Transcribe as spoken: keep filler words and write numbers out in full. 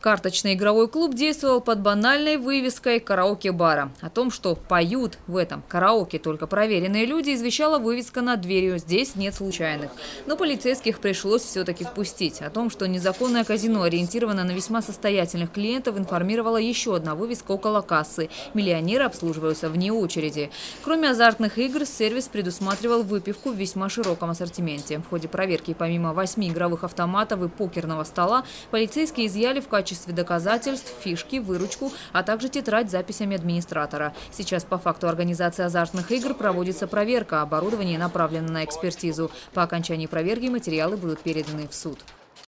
Карточный игровой клуб действовал под банальной вывеской караоке-бара. О том, что поют в этом караоке только проверенные люди, извещала вывеска над дверью. Здесь нет случайных. Но полицейских пришлось все-таки впустить. О том, что незаконное казино ориентировано на весьма состоятельных клиентов, информировала еще одна вывеска около кассы. Миллионеры обслуживаются вне очереди. Кроме азартных игр, сервис предусматривал выпивку в весьма широком ассортименте. В ходе проверки помимо восьми игровых автоматов и покерного стола полицейские изъяли в качестве В качестве доказательств фишки, выручку, а также тетрадь с записями администратора. Сейчас по факту организации азартных игр проводится проверка. Оборудование направлено на экспертизу. По окончании проверки материалы будут переданы в суд.